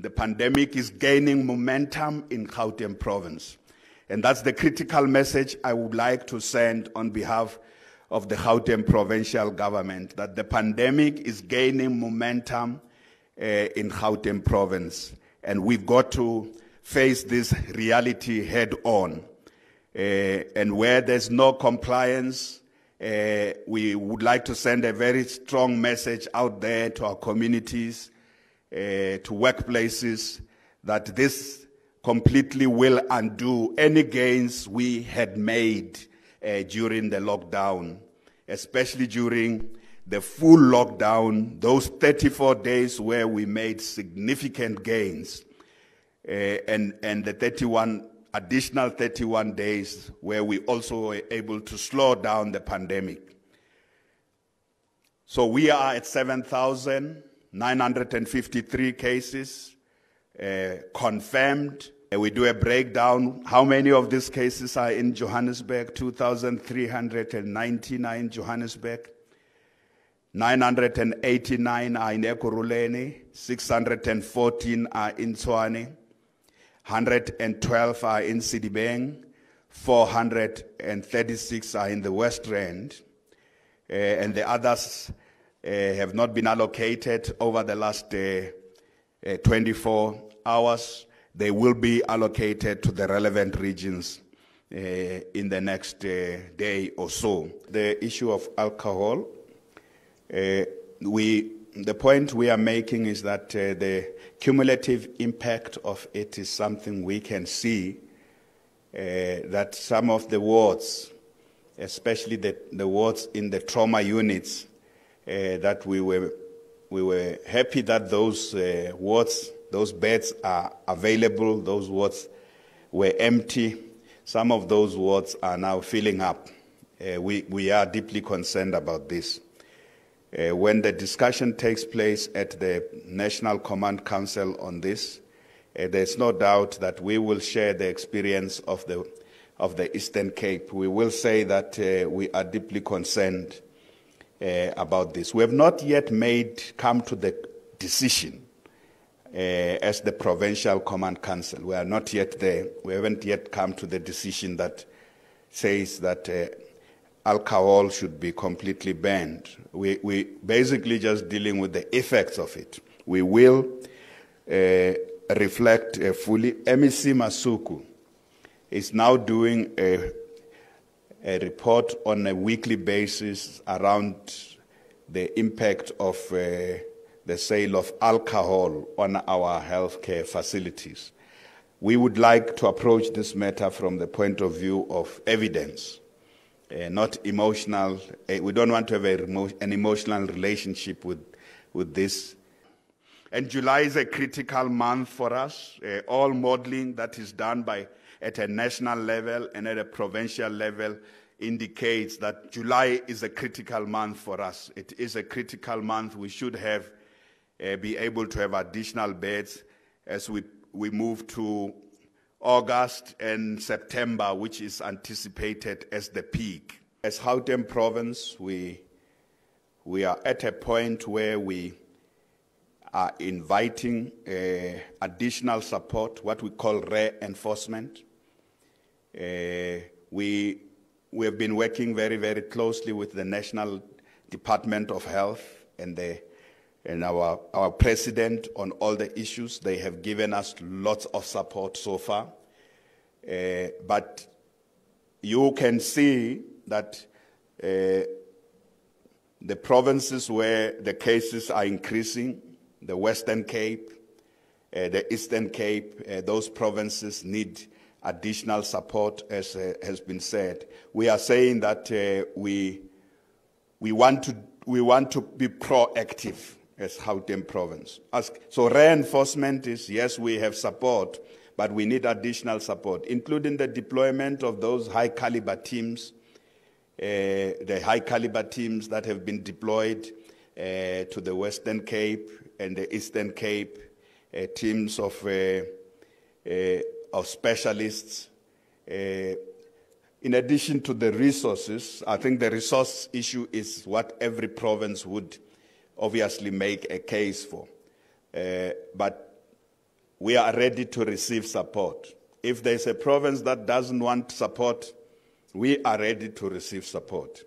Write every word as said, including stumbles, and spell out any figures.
The pandemic is gaining momentum in Gauteng province, and that's the critical message I would like to send on behalf of the Gauteng provincial government, that the pandemic is gaining momentum uh, in Gauteng province, and we've got to face this reality head on. Uh, and where there's no compliance, uh, we would like to send a very strong message out there to our communities, Uh, to workplaces, that this completely will undo any gains we had made uh, during the lockdown, especially during the full lockdown, those thirty-four days where we made significant gains, uh, and, and the thirty-one, additional thirty-one days where we also were able to slow down the pandemic. So we are at seven thousand nine hundred fifty-three cases uh, confirmed. And we do a breakdown. How many of these cases are in Johannesburg? two thousand three hundred ninety-nine Johannesburg. nine hundred eighty-nine are in Ekurhuleni. six hundred fourteen are in Tshwane. one hundred twelve are in Sidibeng. four hundred thirty-six are in the West Rand. Uh, and the others Uh, have not been allocated over the last uh, uh, twenty-four hours. They will be allocated to the relevant regions uh, in the next uh, day or so. The issue of alcohol, uh, we, the point we are making is that uh, the cumulative impact of it is something we can see, uh, that some of the wards, especially the, the wards in the trauma units, Uh, that we were, we were happy that those uh, wards, those beds are available, those wards were empty. Some of those wards are now filling up. Uh, we, we are deeply concerned about this. Uh, when the discussion takes place at the National Command Council on this, uh, there's no doubt that we will share the experience of the, of the Eastern Cape. We will say that uh, we are deeply concerned Uh, about this. We have not yet made, come to the decision uh, as the Provincial Command Council. We are not yet there. We haven't yet come to the decision that says that uh, alcohol should be completely banned. We, we basically just dealing with the effects of it. We will uh, reflect uh, fully. M E C Masuku is now doing a a report on a weekly basis around the impact of uh, the sale of alcohol on our healthcare facilities. We would like to approach this matter from the point of view of evidence, uh, not emotional. Uh, we don't want to have a remo- an emotional relationship with, with this. And July is a critical month for us. Uh, all modeling that is done by at a national level and at a provincial level indicates that July is a critical month for us. It is a critical month. We should have uh, be able to have additional beds as we, we move to August and September, which is anticipated as the peak. As Gauteng province, we, we are at a point where we are inviting uh, additional support, what we call reinforcement. Uh, we, we have been working very, very closely with the National Department of Health and, the, and our, our president on all the issues. They have given us lots of support so far. Uh, but you can see that uh, the provinces where the cases are increasing, the Western Cape, uh, the Eastern Cape, uh, those provinces need additional support, as uh, has been said. We are saying that uh, we, we, want to, we want to be proactive as Gauteng province. As, so reinforcement is, yes, we have support, but we need additional support, including the deployment of those high-caliber teams, uh, the high-caliber teams that have been deployed Uh, to the Western Cape and the Eastern Cape, uh, teams of, uh, uh, of specialists. Uh, in addition to the resources, I think the resource issue is what every province would obviously make a case for. Uh, but we are ready to receive support. If there is a province that doesn't want support, we are ready to receive support.